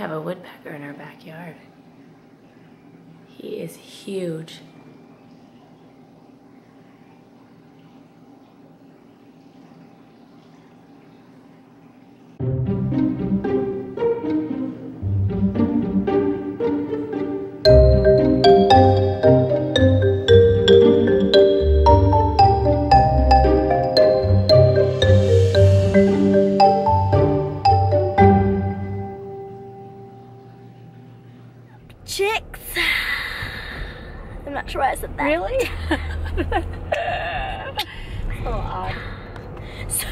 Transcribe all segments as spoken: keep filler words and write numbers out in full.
have a woodpecker in our backyard. He is huge. Chicks. I'm not sure why I said that. Really? It's a little odd. So,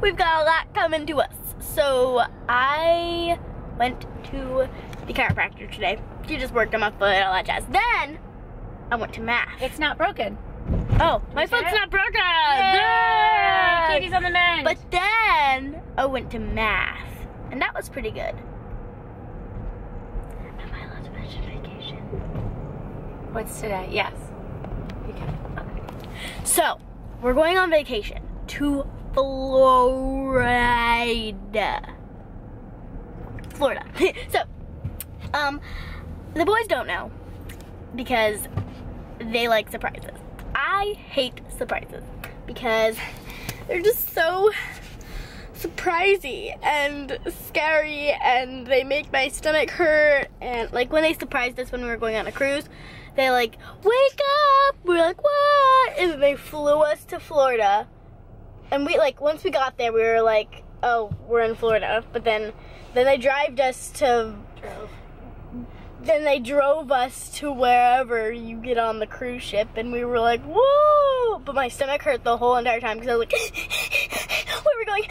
we've got a lot coming to us. So, I went to the chiropractor today. She just worked on my foot and all that jazz. Then, I went to math. It's not broken. Oh, my foot's not broken! Yeah! Katie's on the mend. But then, I went to math. And that was pretty good. What's today? Yes. You can. Okay. So, we're going on vacation to Florida. Florida. So, um, the boys don't know because they like surprises. I hate surprises because they're just so surprisey and scary, and they make my stomach hurt. And like when they surprised us when we were going on a cruise, they like, wake up! We're like, what? And then they flew us to Florida. And we like, once we got there, we were like, oh, we're in Florida. But then, then they drived us to, drove. then they drove us to wherever you get on the cruise ship. And we were like, whoa! But my stomach hurt the whole entire time because I was like, where are we going?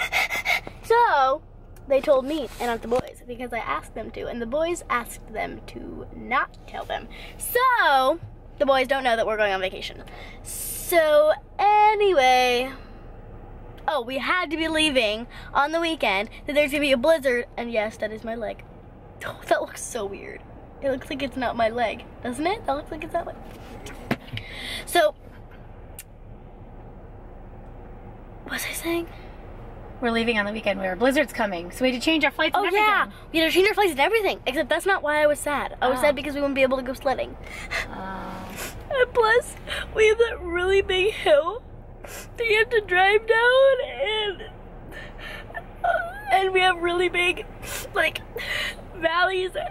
So, they told me and not the boys because I asked them to, and the boys asked them to not tell them. So, the boys don't know that we're going on vacation. So, anyway, oh, we had to be leaving on the weekend, that there's gonna be a blizzard, and yes, that is my leg. Oh, that looks so weird. It looks like it's not my leg, doesn't it? That looks like it's that way. So, what was I saying? We're leaving on the weekend. We were blizzard's coming, so we had to change our flights and oh, everything. Oh yeah, we had to change our flights and everything. Except that's not why I was sad. I was oh. sad because we wouldn't be able to go sledding. Oh. And plus, we have that really big hill that you have to drive down, and and we have really big like valleys. I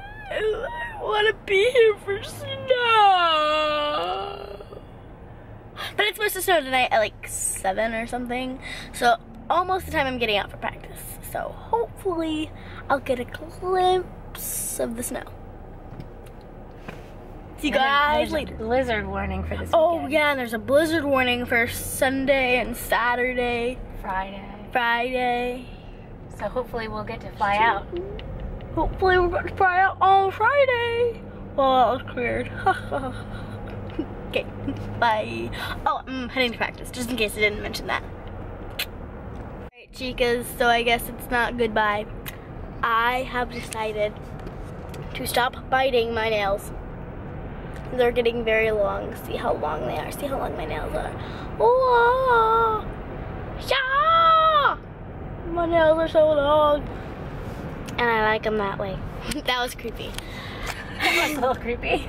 want to be here for snow, but it's supposed to snow tonight at like seven or something. So. Almost the time I'm getting out for practice, so hopefully I'll get a glimpse of the snow. See you guys later. Blizzard warning for this. Oh weekend. Yeah, and there's a blizzard warning for Sunday and Saturday. Friday. Friday. So hopefully we'll get to fly out. Hopefully we'll get to fly out on Friday. Well, that was weird. Okay, bye. Oh, I'm heading to practice, just in case I didn't mention that. Chicas, so I guess it's not goodbye. I have decided to stop biting my nails. They're getting very long. See how long they are. See how long my nails are. Oh, yeah! My nails are so long. And I like them that way. That was creepy. That was a little creepy.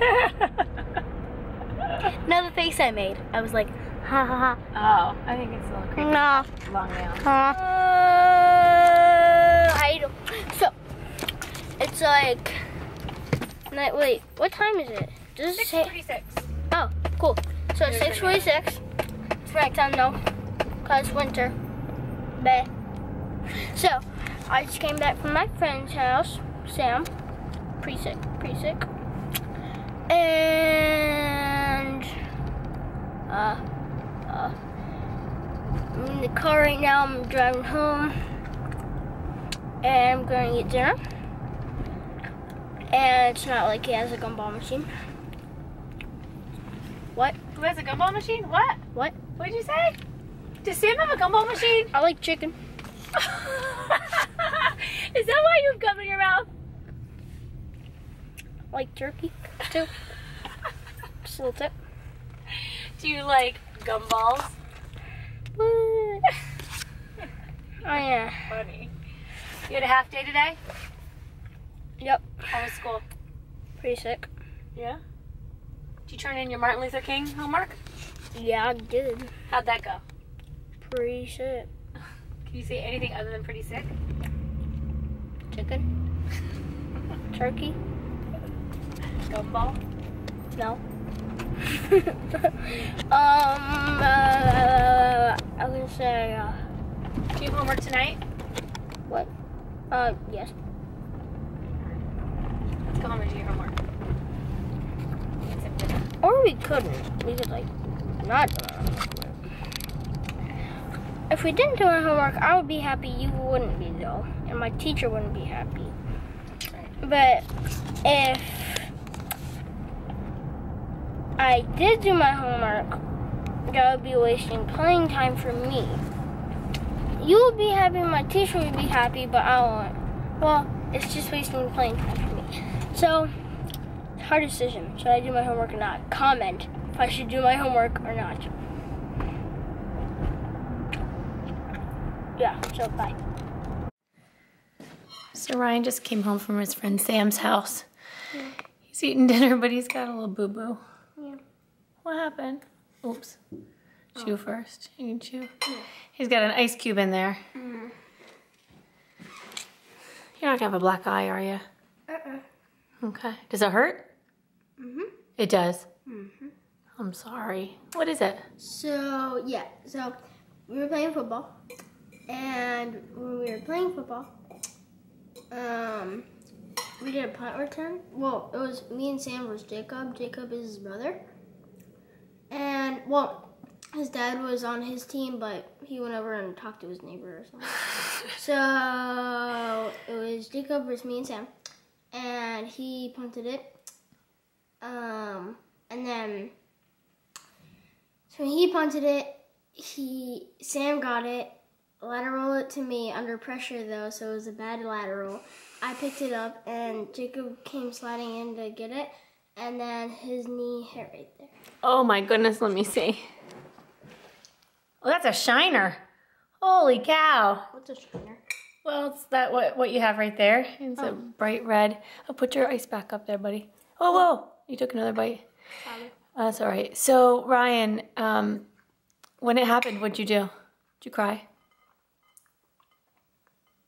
Now the face I made, I was like, ha ha ha. Oh, I think it's a little creepy. Nah. Long nail. Huh. Uh, I don't. So, it's like, night, wait, what time is it? Does it say? six forty-six. Oh, cool. So it's six forty-six. It's right time though, cause winter. But, so, I just came back from my friend's house, Sam. Pretty sick, pretty sick. And, uh, uh, I'm in the car right now. I'm driving home, and I'm going to get dinner. And it's not like he has a gumball machine. What? Who has a gumball machine? What? What? What did you say? Does Sam have a gumball machine? I like chicken. Is that why you have gum in your mouth? I like jerky too. Just a little tip. Do you like gumballs? Oh yeah. Funny. You had a half day today? Yep. How was school? Pretty sick. Yeah? Did you turn in your Martin Luther King homework? Yeah, I did. How'd that go? Pretty sick. Can you say anything other than pretty sick? Chicken. Turkey. Gumball. No. um, uh, I was gonna say, uh... do you have homework tonight? What? Uh, yes. Let's go home and do your homework. Or we couldn't. We could, like, not do our homework. If we didn't do our homework, I would be happy. You wouldn't be, though. And my teacher wouldn't be happy. But if I did do my homework, that would be wasting playing time for me. You would be happy, my teacher would be happy, but I won't. Well, it's just wasting playing time for me. So, hard decision. Should I do my homework or not? Comment if I should do my homework or not. Yeah, so bye. So Ryan just came home from his friend Sam's house. Yeah. He's eating dinner, but he's got a little boo-boo. Yeah. What happened? Oops. Oh. Chew first. You can chew. Yeah. He's got an ice cube in there. Mm-hmm. You're not gonna have a black eye, are you? Uh-uh. Okay. Does it hurt? Mm-hmm. It does? Mm-hmm. I'm sorry. What is it? So, yeah. So, we were playing football. And when we were playing football, um... we did a punt return. Well, it was me and Sam versus Jacob. Jacob is his brother. And, well, his dad was on his team, but he went over and talked to his neighbor or something. So, it was Jacob versus me and Sam. And he punted it. Um, and then, so when he punted it, he Sam got it. Lateral it to me under pressure, though, so it was a bad lateral. I picked it up, and Jacob came sliding in to get it, and then his knee hit right there. Oh, my goodness. Let me see. Oh, that's a shiner. Holy cow. What's a shiner? Well, it's that what, what you have right there. It's oh. a bright red. I'll put your ice back up there, buddy. Oh, whoa. You took another bite. Sorry. Uh, that's all right. So, Ryan, um, when it happened, what'd you do? Did you cry?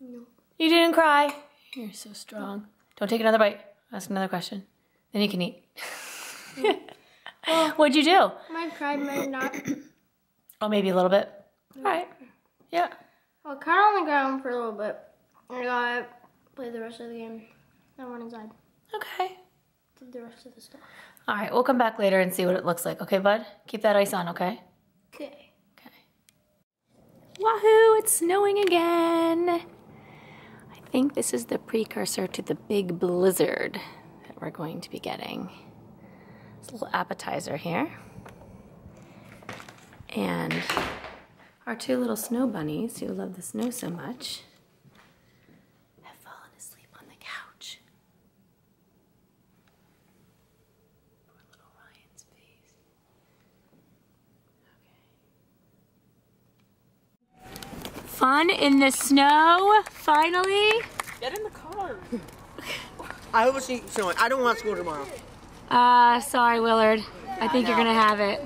No. You didn't cry. You're so strong. Don't take another bite. Ask another question. Then you can eat. Well, what'd you do? Mine cried, mine not. Oh, maybe a little bit. Yeah. All right. Yeah. Well, kind of on the ground for a little bit. I got played the rest of the game. I went inside. Okay. Did the rest of the stuff. All right. We'll come back later and see what it looks like. Okay, bud? Keep that ice on, okay? Okay. Okay. Wahoo! It's snowing again. I think this is the precursor to the big blizzard that we're going to be getting. It's a little appetizer here. And our two little snow bunnies, who love the snow so much, have fallen asleep on the couch. Poor little Ryan's face. Okay. Fun in the snow. Finally. Get in the car. I hope it's snowing. I don't want school tomorrow. Ah, uh, sorry, Willard. I think you're gonna have it.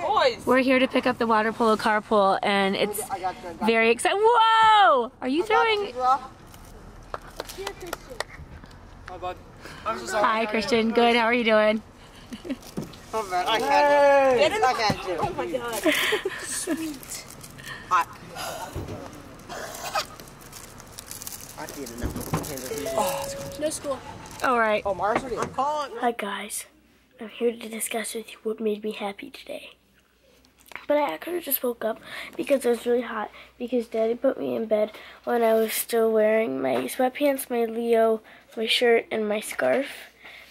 Boys. We're here to pick up the water polo carpool, and it's very exciting. Whoa! Are you throwing? Hi, Christian. Good. How are you doing? Oh man, I can't. Get in the car. Oh my god. Sweet. I did oh, no school. All right. Oh, I'm calling. Hi guys, I'm here to discuss with you what made me happy today. But I actually just woke up because it was really hot. Because Daddy put me in bed when I was still wearing my sweatpants, my Leo, my shirt, and my scarf,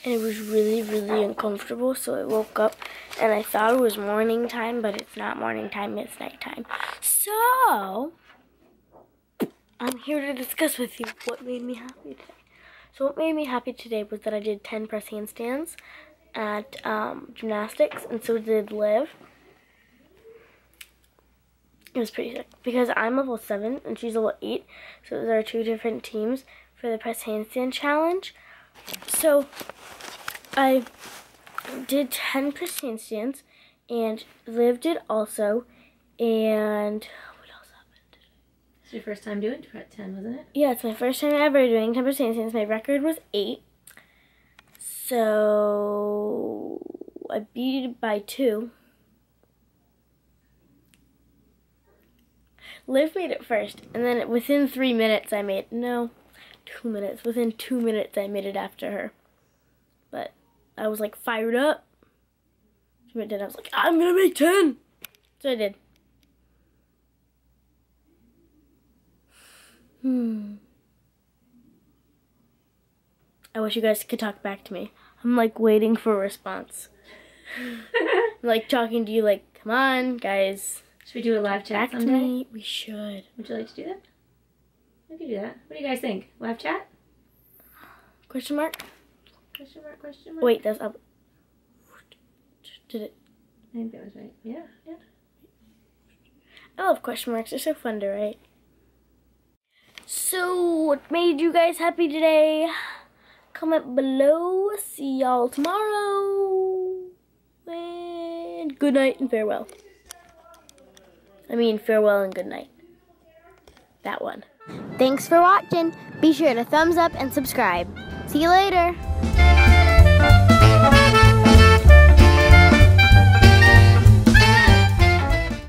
and it was really, really uncomfortable. So I woke up and I thought it was morning time, but it's not morning time. It's nighttime. So I'm here to discuss with you what made me happy today. So what made me happy today was that I did ten press handstands at um, gymnastics, and so did Liv. It was pretty sick because I'm level seven and she's level eight, so those are two different teams. for the press handstand challenge. So I did ten press handstands, and Liv did also, and what else happened? It's your first time doing ten, wasn't it? Yeah, it's my first time ever doing ten press handstands. My record was eight. So I beat it by two. Liv made it first, and then within three minutes I made, no, two minutes. Within two minutes I made it after her. But I was like fired up. She made it, I was like, I'm gonna make ten! So I did. Hmm. I wish you guys could talk back to me. I'm like waiting for a response. I'm like talking to you like, come on, guys. Should we do a live chat someday? We should. Would you like to do that? We could do that. What do you guys think? Live chat? Question mark? Question mark, question mark. Wait, that's up. Did it? I think that was right. Yeah, yeah. I love question marks. They're so fun to write. So, what made you guys happy today? Comment below. See y'all tomorrow. And good night and farewell. I mean, farewell and good night. That one. Thanks for watching. Be sure to thumbs up and subscribe. See you later.